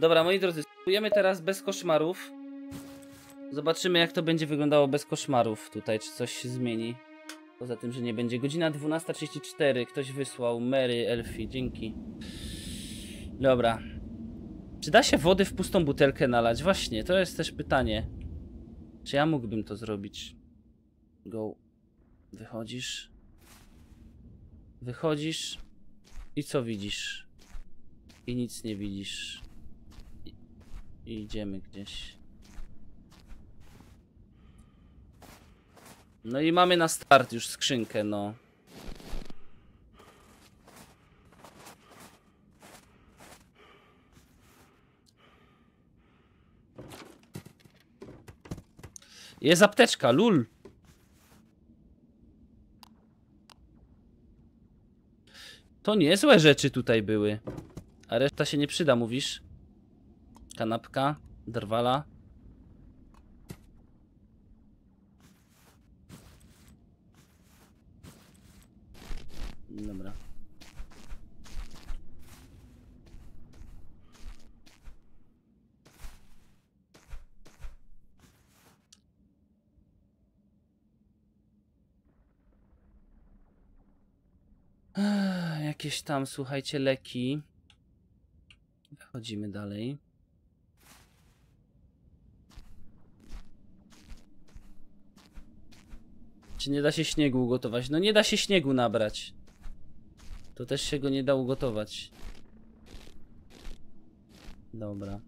Dobra, moi drodzy, spróbujemy teraz bez koszmarów. Zobaczymy, jak to będzie wyglądało bez koszmarów tutaj, czy coś się zmieni. Poza tym, że nie będzie. Godzina 12:34. Ktoś wysłał. Mary, Elfie, dzięki. Dobra. Czy da się wody w pustą butelkę nalać? Właśnie, to jest też pytanie. Czy ja mógłbym to zrobić? Go. Wychodzisz. Wychodzisz. I co widzisz? I nic nie widzisz. I idziemy gdzieś. No i mamy na start już skrzynkę, no. Jest apteczka, lul. To niezłe rzeczy tutaj były. A reszta się nie przyda, mówisz? Kanapka, drwala. Dobra. Jakieś tam, słuchajcie, leki. Wychodzimy dalej. Czy nie da się śniegu ugotować? No nie da się śniegu nabrać. To też się go nie da ugotować. Dobra.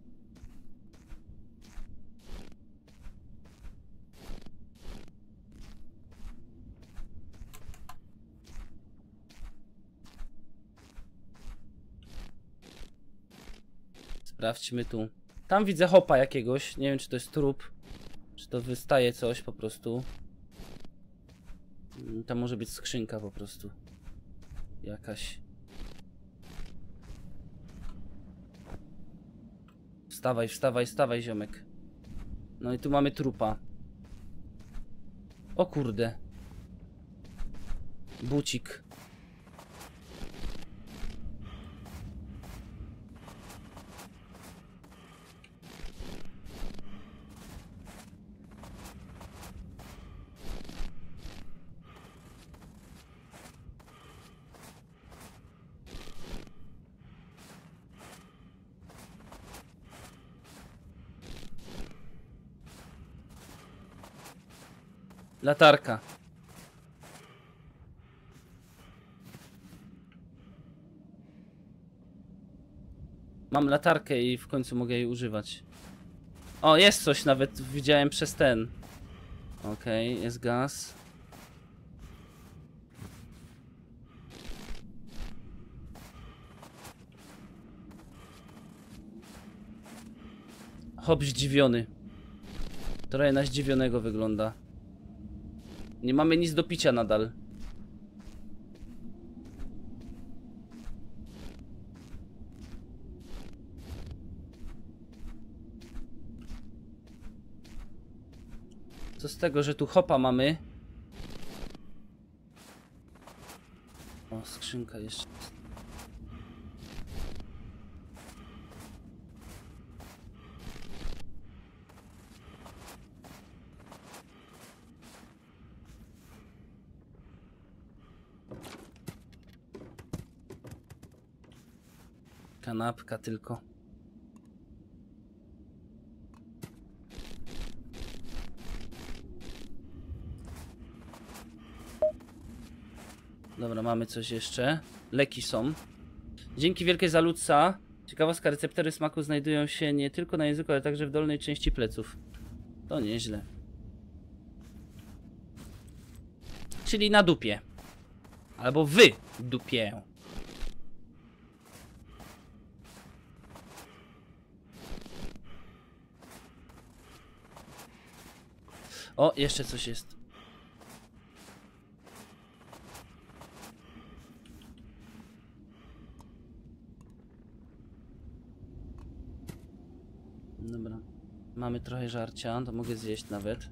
Sprawdźmy tu. Tam widzę hopa jakiegoś. Nie wiem, czy to jest trup. Czy to wystaje coś po prostu. Tam może być skrzynka po prostu. Jakaś. Wstawaj, wstawaj, wstawaj, ziomek. No i tu mamy trupa. O kurde. Bucik. Latarka. Mam latarkę i w końcu mogę jej używać. O, jest coś nawet, widziałem przez ten. Okej, jest gaz. Hop zdziwiony. Trochę na zdziwionego wygląda. Nie mamy nic do picia nadal. Co z tego, że tu hopa mamy? O, skrzynka jeszcze. Kanapka tylko. Dobra, mamy coś jeszcze. Leki są. Dzięki wielkie za Lutza. Ciekawostka, receptory smaku znajdują się nie tylko na języku, ale także w dolnej części pleców. To nieźle. Czyli na dupie. Albo wy dupie. O, jeszcze coś jest. Dobra. Mamy trochę żarcia, to mogę zjeść nawet.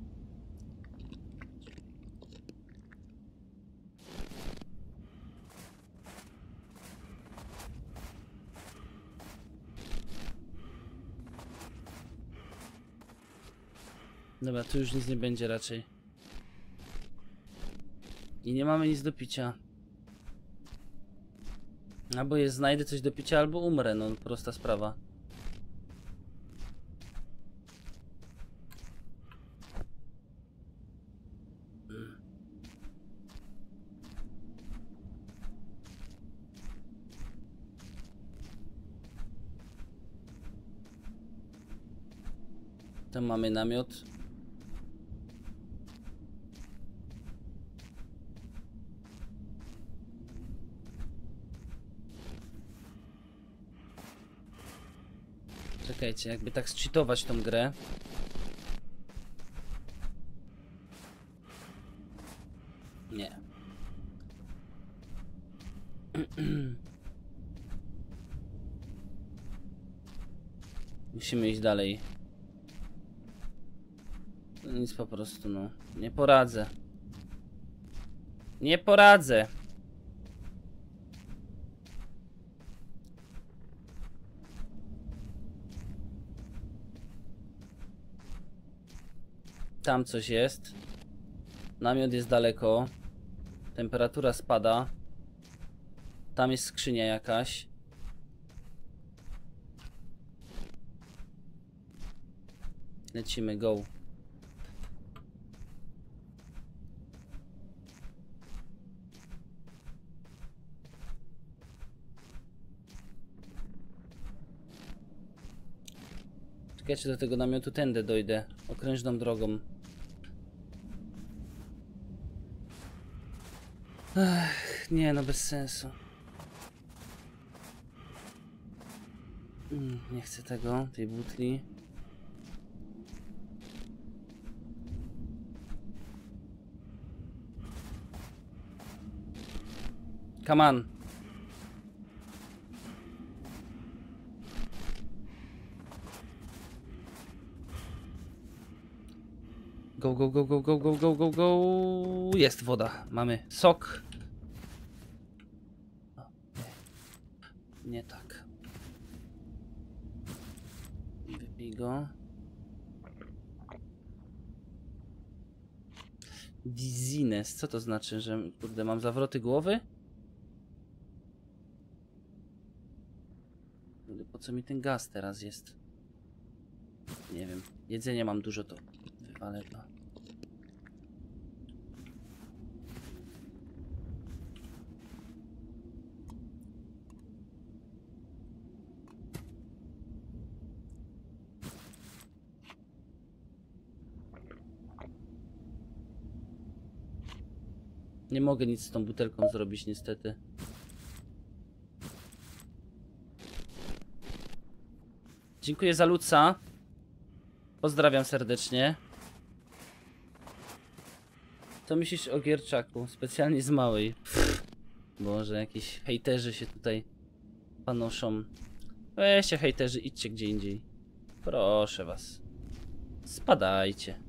Dobra, tu już nic nie będzie raczej. I nie mamy nic do picia. Albo je znajdę coś do picia, albo umrę, no prosta sprawa. Tam mamy namiot. Czekajcie, jakby tak zcheatować tą grę. Nie. Musimy iść dalej. Nic po prostu, no. Nie poradzę. Nie poradzę. Tam coś jest. Namiot jest daleko. Temperatura spada. Tam jest skrzynia jakaś. Lecimy, go. Ja czy do tego namiotu tędy dojdę, okrężną drogą. Ach, nie, no bez sensu. Nie chcę tego, tej butli. Come on. Go, go, go, go, go, go, go, go, go. Jest woda. Mamy sok. O, nie. Nie tak. Wypij go. Dizziness. Co to znaczy, że kurde, mam zawroty głowy? Po co mi ten gaz teraz jest? Nie wiem. Jedzenia mam dużo, to wywalę to. Nie mogę nic z tą butelką zrobić, niestety. Dziękuję za Luca. Pozdrawiam serdecznie. Co myślisz o Gierczaku? Specjalnie z małej. Pff, Boże, jakieś hejterzy się tutaj panoszą. Weźcie hejterzy, idźcie gdzie indziej. Proszę was. Spadajcie.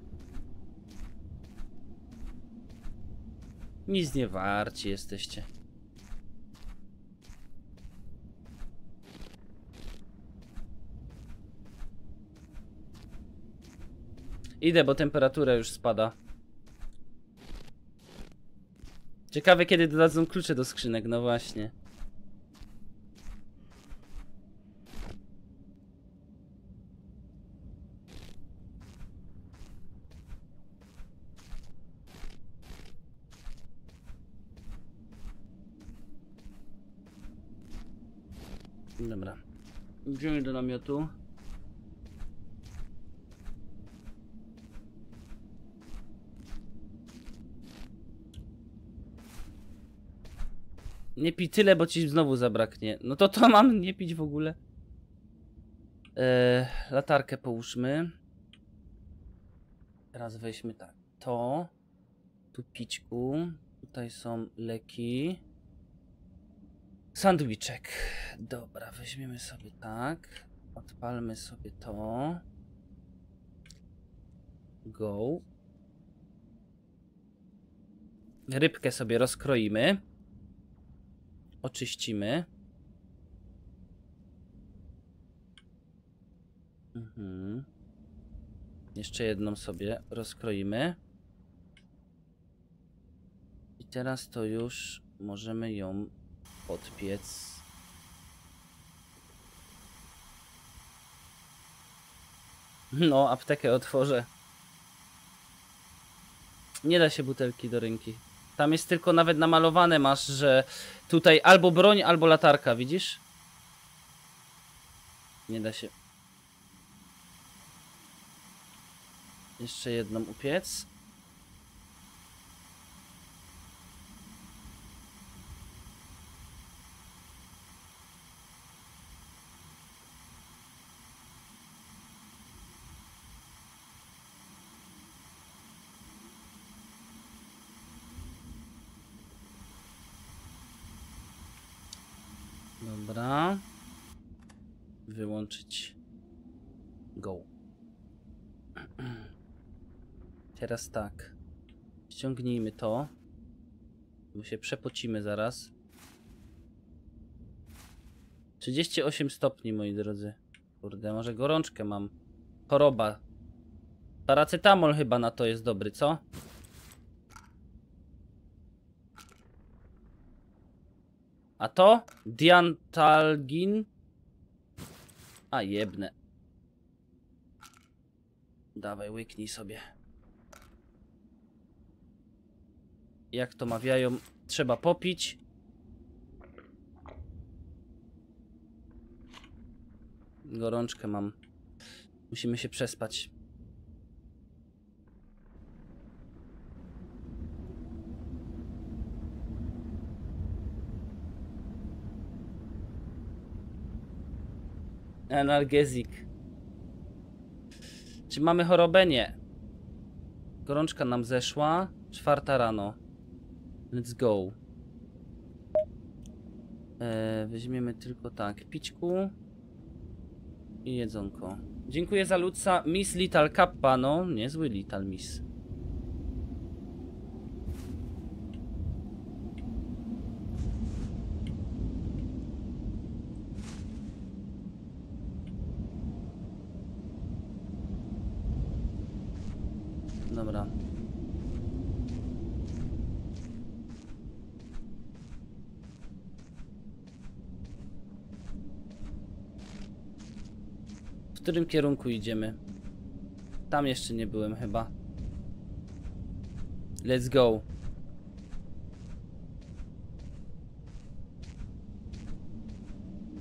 Nic nie warci jesteście. Idę, bo temperatura już spada. Ciekawe, kiedy dodadzą klucze do skrzynek, no właśnie. Dobra. Idziemy do namiotu. Nie pij tyle, bo ci znowu zabraknie. No to mam nie pić w ogóle. Latarkę połóżmy. Teraz weźmy tak. To. Tu pićku. Tutaj są leki. Sandwiczek. Dobra, weźmiemy sobie tak. Odpalmy sobie to. Go. Rybkę sobie rozkroimy. Oczyścimy. Jeszcze jedną sobie rozkroimy. I teraz to już możemy ją podpiec. No, aptekę otworzę. Nie da się butelki do ręki. Tam jest tylko nawet namalowane masz, że tutaj albo broń, albo latarka, widzisz? Nie da się. Jeszcze jedną upiec. Dobra. Wyłączyć. Go. Teraz tak. Ściągnijmy to. Bo się przepocimy zaraz. 38 stopni, moi drodzy. Kurde, może gorączkę mam. Choroba. Paracetamol chyba na to jest dobry, co? A to? Diantalgin? A jebne. Dawaj, łyknij sobie. Jak to mawiają, trzeba popić. Gorączkę mam. Musimy się przespać. Analgezik. Czy mamy chorobę? Nie. Gorączka nam zeszła. 4:00 rano. Let's go. Weźmiemy tylko tak. Pićku. I jedzonko. Dziękuję za Luca. Miss Little Kappa. No, niezły Little Miss. Dobra. W którym kierunku idziemy? Tam jeszcze nie byłem chyba. Let's go.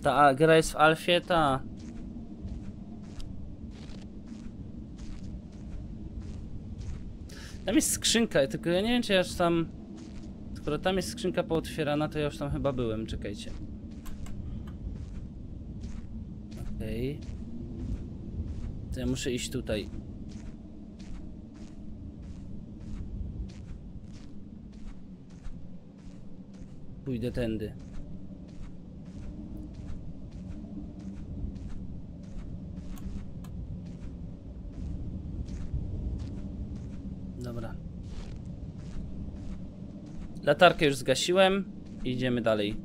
Ta gra jest w alfie, ta. Tam jest skrzynka, tylko ja nie wiem, czy ja już tam... Skoro tam jest skrzynka pootwierana, to ja już tam chyba byłem, czekajcie. Okej. Okay. To ja muszę iść tutaj. Pójdę tędy. Dobra. Latarkę już zgasiłem. Idziemy dalej.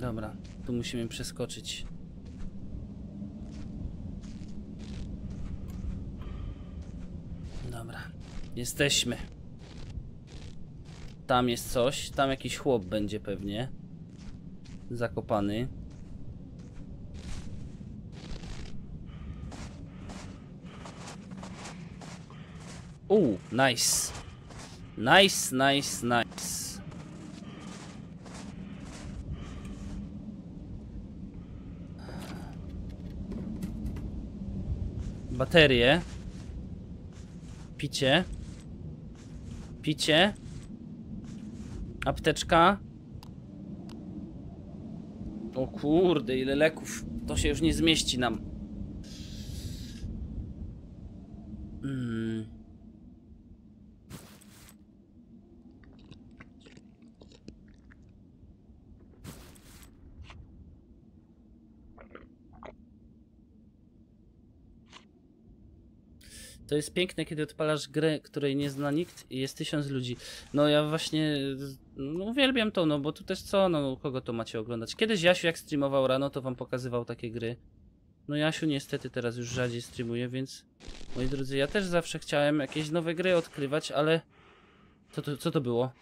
Dobra, tu musimy przeskoczyć. Dobra, jesteśmy. Tam jest coś, tam jakiś chłop będzie pewnie. Zakopany. Nice. Nice. Baterie. Picie. Picie. Apteczka. O kurde, ile leków. To się już nie zmieści nam. To jest piękne, kiedy odpalasz grę, której nie zna nikt i jest 1000 ludzi. No ja właśnie uwielbiam to, no bo tu też co, no kogo to macie oglądać? Kiedyś Jasiu jak streamował rano, to wam pokazywał takie gry. No Jasiu niestety teraz już rzadziej streamuje, więc... Moi drodzy, ja też zawsze chciałem jakieś nowe gry odkrywać, ale... Co to było?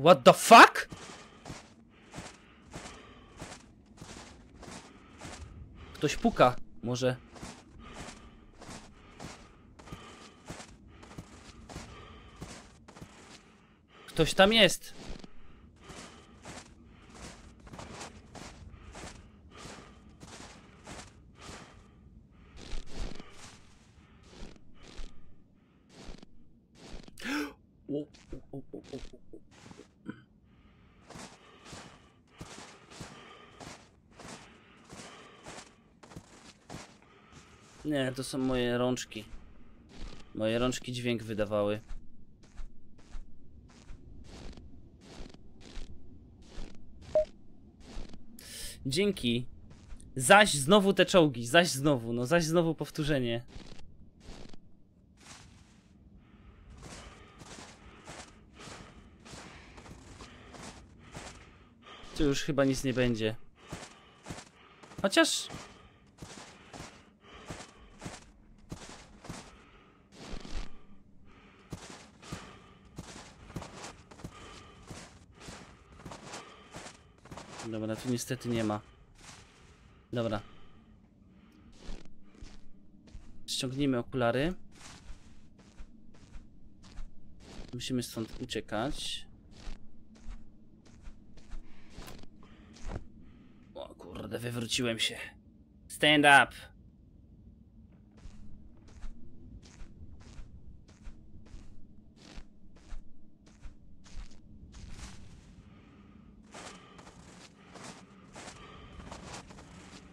What the fuck?! Ktoś puka, może. Ktoś tam jest. Nie, to są moje rączki. Moje rączki dźwięk wydawały. Dzięki. Zaś znowu te czołgi, zaś znowu, no zaś znowu powtórzenie. Tu już chyba nic nie będzie. Chociaż... Dobra, tu niestety nie ma. Dobra. Ściągnijmy okulary. Musimy stąd uciekać. O kurde, wywróciłem się. Stand up!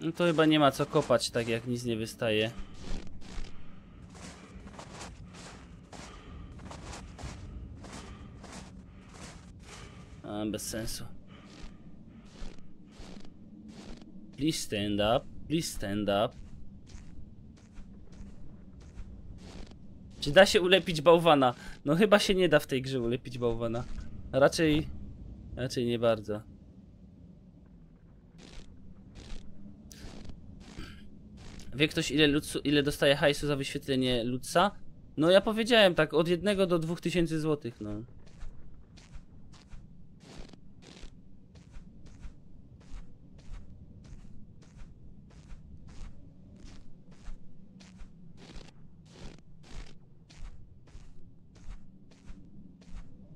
No to chyba nie ma co kopać, tak jak nic nie wystaje. A, bez sensu. Please stand up, please stand up. Czy da się ulepić bałwana? No chyba się nie da w tej grze ulepić bałwana. Raczej nie bardzo. Wie ktoś ile dostaje hajsu za wyświetlenie ludsa? No ja powiedziałem tak, od 1 do 2000 zł, no.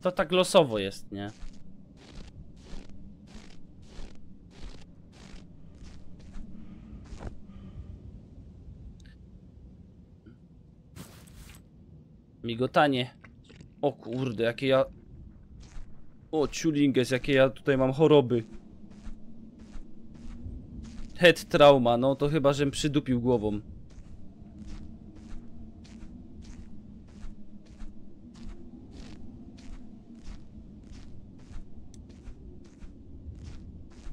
To tak losowo jest, nie? Migotanie. O kurde, jakie ja... O ciulinges, jakie ja tutaj mam choroby. Head trauma, no to chyba, żem przydupił głową.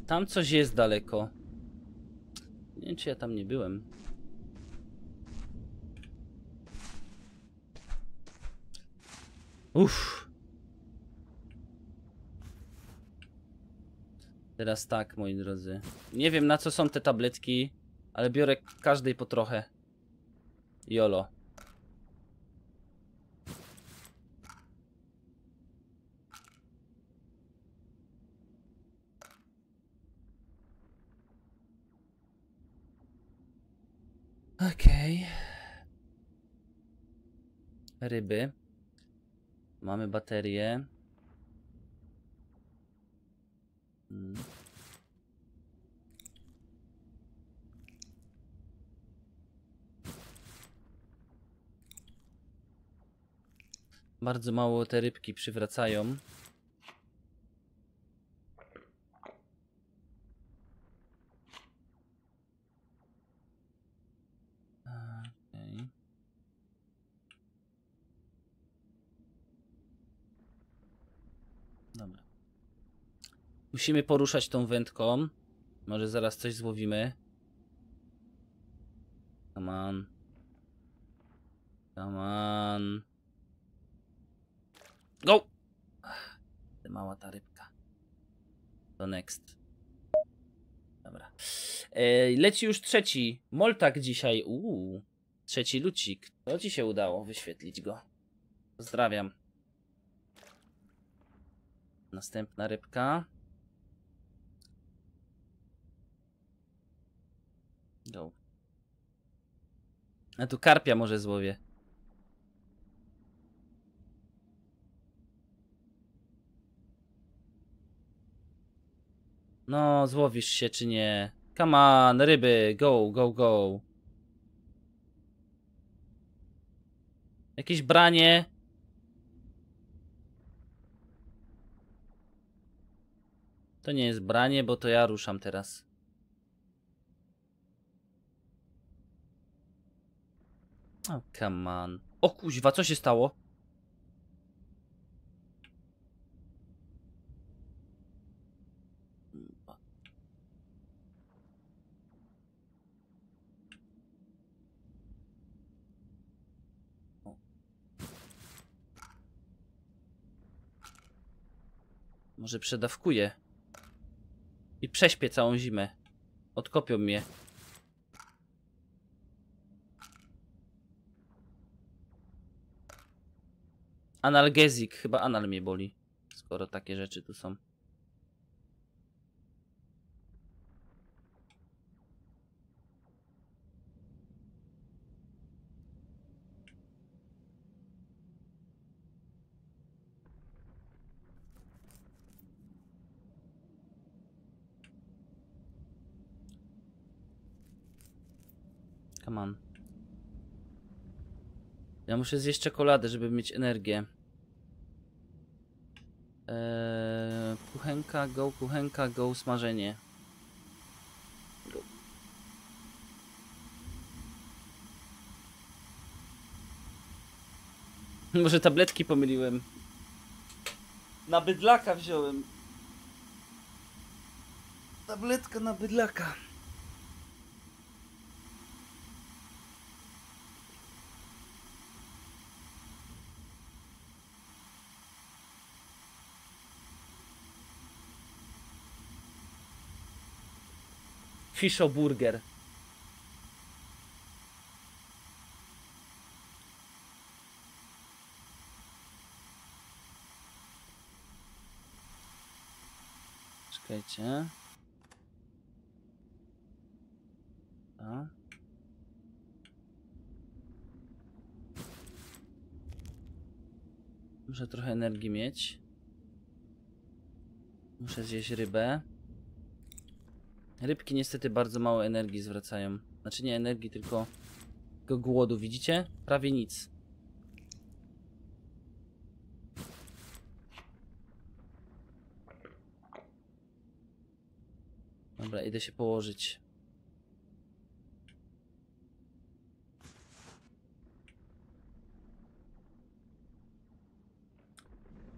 Tam coś jest daleko. Nie wiem, czy ja tam nie byłem. Uff. Teraz tak, moi drodzy. Nie wiem, na co są te tabletki, ale biorę każdej po trochę. Jolo. Okej. Ryby. Mamy baterię. Bardzo mało te rybki przywracają. Musimy poruszać tą wędką. Może zaraz coś złowimy. Come on. Come on. Go! Mała ta rybka. To next. Dobra. Leci już trzeci. Moltak dzisiaj. Trzeci lucik. To ci się udało wyświetlić go. Pozdrawiam. Następna rybka. Go. A tu karpia może złowię. No, złowisz się czy nie? Come on, ryby, go, go, go. Jakieś branie. To nie jest branie, bo to ja ruszam teraz. Oh, come on. O kuźwa, co się stało? Może przedawkuję i prześpię całą zimę. Odkopią mnie. Analgezik. Chyba anal mnie boli, skoro takie rzeczy tu są. Come on. Ja muszę zjeść czekoladę, żeby mieć energię. Kuchenka, go, smażenie. Go. Może tabletki pomyliłem. Na bydlaka wziąłem. Tabletka na bydlaka. Fisho burger. Czekajcie. A. Muszę trochę energii mieć. Muszę zjeść rybę. Rybki niestety bardzo mało energii zwracają. Znaczy nie energii, tylko głodu. Widzicie? Prawie nic. Dobra, idę się położyć.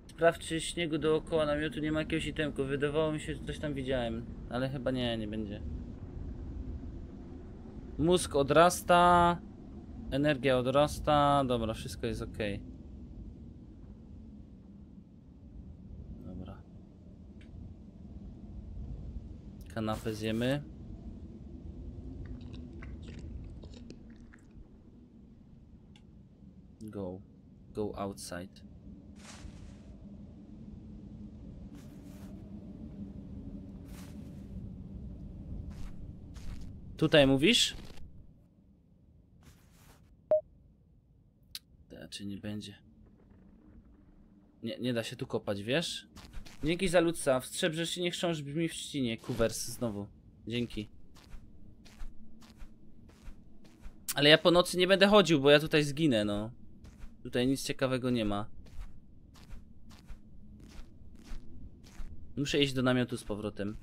Sprawdź, czy śniegu dookoła namiotu nie ma jakiegoś itemku. Wydawało mi się, że coś tam widziałem, ale chyba nie będzie. Mózg odrasta, energia odrasta, dobra, wszystko jest ok. Dobra. Kanapę zjemy. Go. Go outside. Tutaj mówisz? Czy nie będzie? Nie da się tu kopać, wiesz? Dzięki za ludca. W Strzebże się nie chrząż brzmi w trzcinie. Kuwers znowu. Dzięki. Ale ja po nocy nie będę chodził, bo ja tutaj zginę, no. Tutaj nic ciekawego nie ma. Muszę iść do namiotu z powrotem.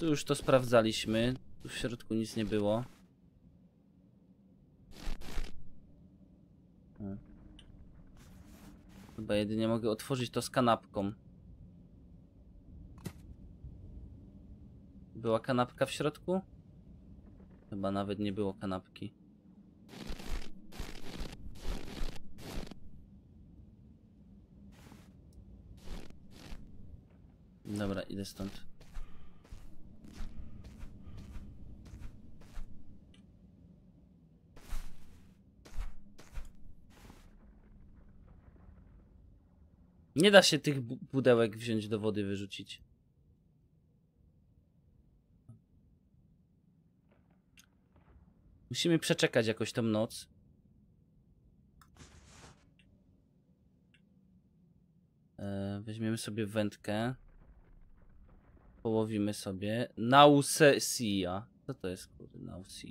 Tu już to sprawdzaliśmy. Tu w środku nic nie było. Chyba jedynie mogę otworzyć to z kanapką. Była kanapka w środku? Chyba nawet nie było kanapki. Dobra, idę stąd. Nie da się tych budełek wziąć do wody, wyrzucić. Musimy przeczekać jakoś tą noc. Weźmiemy sobie wędkę. Połowimy sobie. Nausea. Co to jest, kurde? Nausea.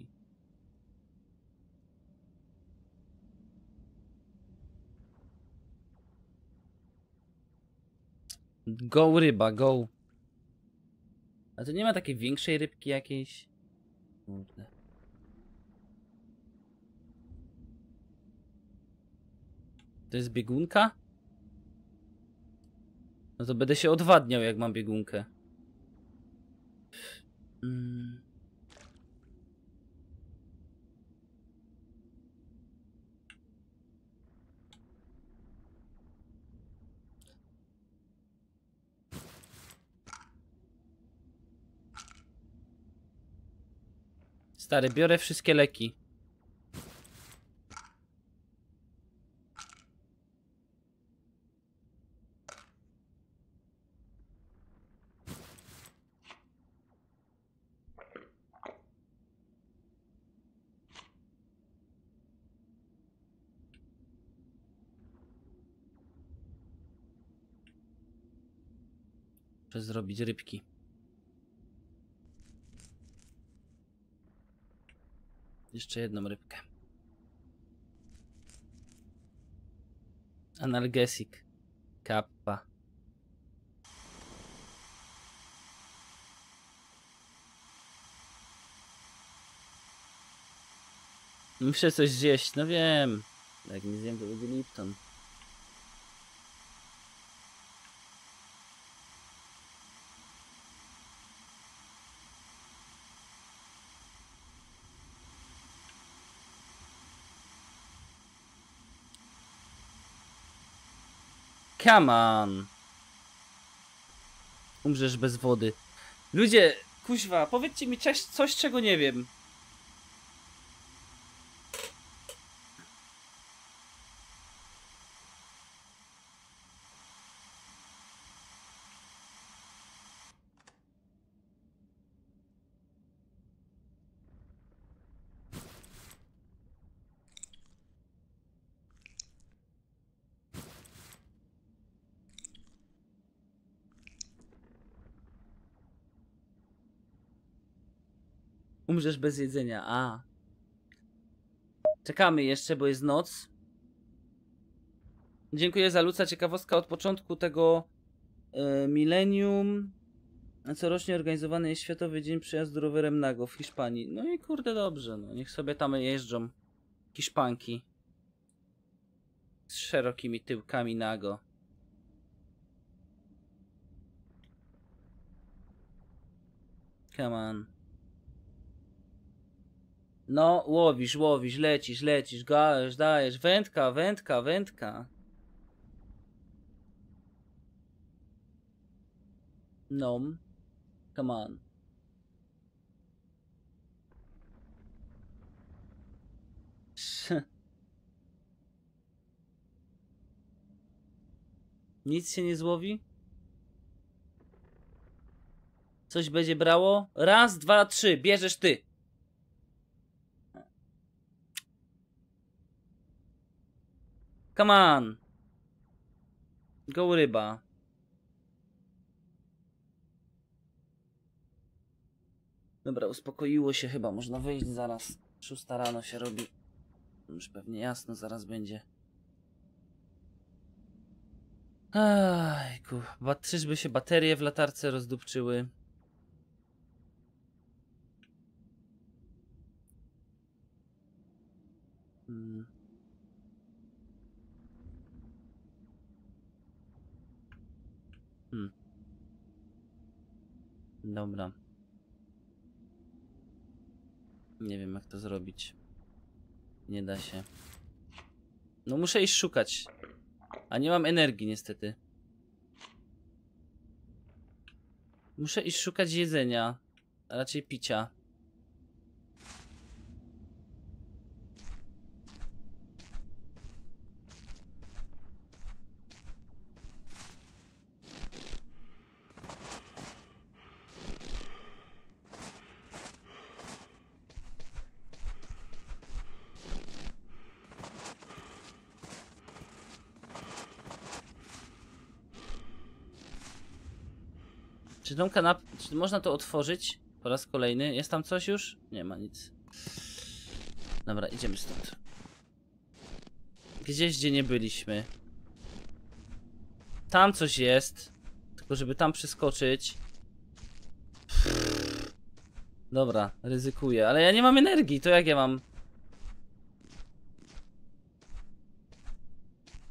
Go ryba, go. A to nie ma takiej większej rybki jakiejś? Kurde. To jest biegunka? No to będę się odwadniał, jak mam biegunkę. Stary, biorę wszystkie leki. Muszę zrobić rybki. Jeszcze jedną rybkę. Analgesik. Kappa. Muszę coś zjeść, no wiem. Jak nie zjem, to będzie Lipton. Come on. Umrzesz bez wody. Ludzie, kuźwa, powiedzcie mi coś, czego nie wiem. Umrzesz bez jedzenia, a. Czekamy jeszcze, bo jest noc. Dziękuję za Luca. Ciekawostka, od początku tego milenium corocznie organizowany jest Światowy Dzień Przejazdu Rowerem Nago w Hiszpanii. No i kurde, dobrze, no niech sobie tam jeżdżą Hiszpanki z szerokimi tyłkami nago. Come on. No, łowisz, lecisz, gajesz, dajesz, wędka. No, come on. Nic się nie złowi? Coś będzie brało? Raz, dwa, trzy, bierzesz ty. Come on. Go ryba. Dobra, uspokoiło się chyba. Można wyjść zaraz. 6 rano się robi. Już pewnie jasno zaraz będzie. Ajku. Czyżby się baterie w latarce rozdupczyły. Dobra. Nie wiem, jak to zrobić. Nie da się. No muszę iść szukać. A nie mam energii niestety. Muszę iść szukać jedzenia. A raczej picia. Czy tą kanapę, czy można to otworzyć po raz kolejny? Jest tam coś już? Nie ma nic. Dobra, idziemy stąd. Gdzieś, gdzie nie byliśmy. Tam coś jest. Tylko żeby tam przeskoczyć. Pff. Dobra, ryzykuję. Ale ja nie mam energii, to jak ja mam?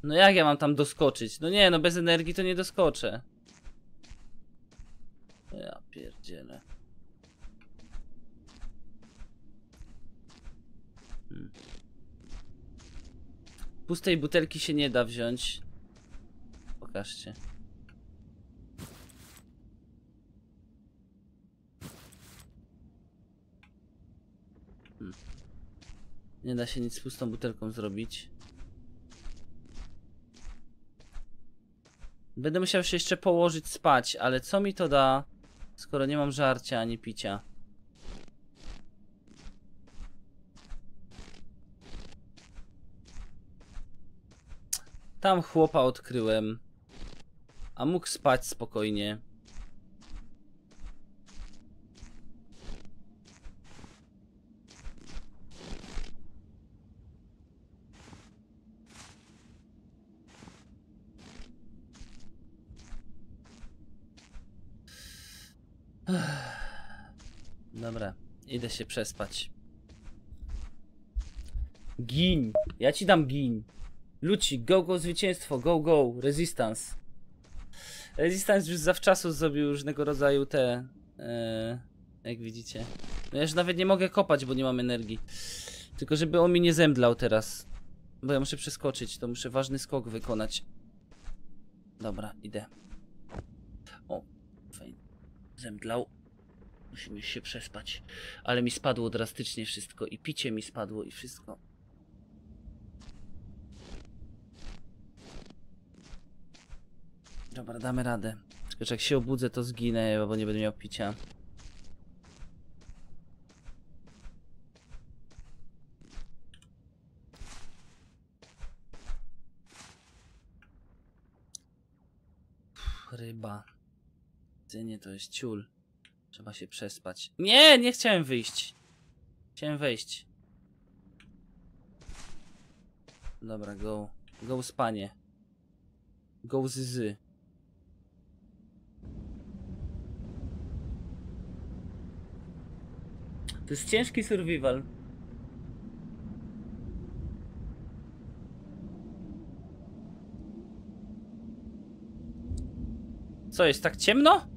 No jak ja mam tam doskoczyć? No nie, no bez energii to nie doskoczę. Ja pierdzielę. Pustej butelki się nie da wziąć. Pokażcie. Nie da się nic z pustą butelką zrobić. Będę musiał się jeszcze położyć spać, ale co mi to da? Skoro nie mam żarcia ani picia. Tam chłopa odkryłem. A mógł spać spokojnie. Dobra, idę się przespać. Gin, ja ci dam gin. Luci, go go zwycięstwo, go go, resistance. Resistance już zawczasu zrobił różnego rodzaju te... jak widzicie. No ja już nawet nie mogę kopać, bo nie mam energii. Tylko żeby on mi nie zemdlał teraz. Bo ja muszę przeskoczyć, to muszę ważny skok wykonać. Dobra, idę. O, fajnie. Zemdlał. Musimy się przespać. Ale mi spadło drastycznie wszystko. I picie mi spadło i wszystko. Dobra, damy radę. Tylko jak się obudzę, to zginę, bo nie będę miał picia. Uff, ryba. Jedzenie to jest ciul. Trzeba się przespać. Nie, nie chciałem wyjść. Chciałem wejść. Dobra, go. Go spanie. Go zyzy. To jest ciężki survival. Co, jest tak ciemno?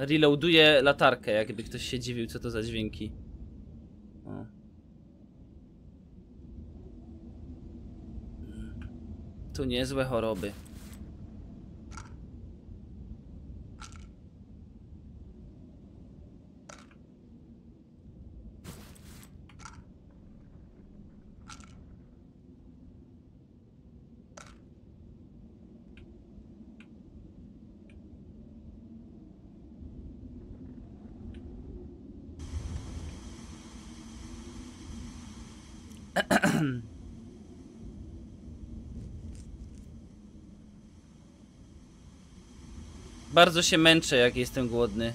Reloaduję latarkę, jakby ktoś się dziwił, co to za dźwięki. O. Tu niezłe choroby. Bardzo się męczę, jak jestem głodny.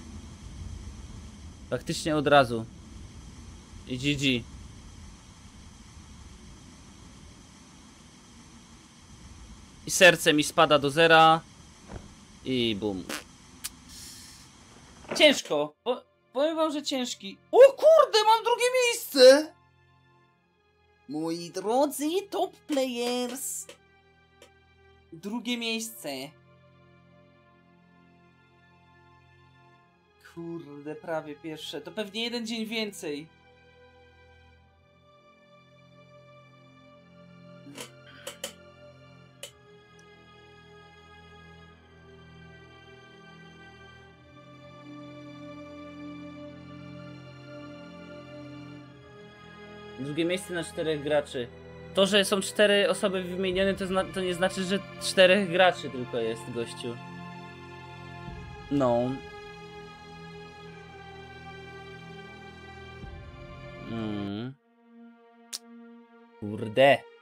Praktycznie od razu. I GG. I serce mi spada do zera. I bum. Ciężko. Powiem wam, że ciężki. O kurde, mam drugie miejsce! Moi drodzy top players, drugie miejsce. Kurde, prawie pierwsze. To pewnie jeden dzień więcej. Drugie miejsce na 4 graczy. To, że są 4 osoby wymienione, to nie znaczy, że 4 graczy tylko jest, gościu. No. Kurde.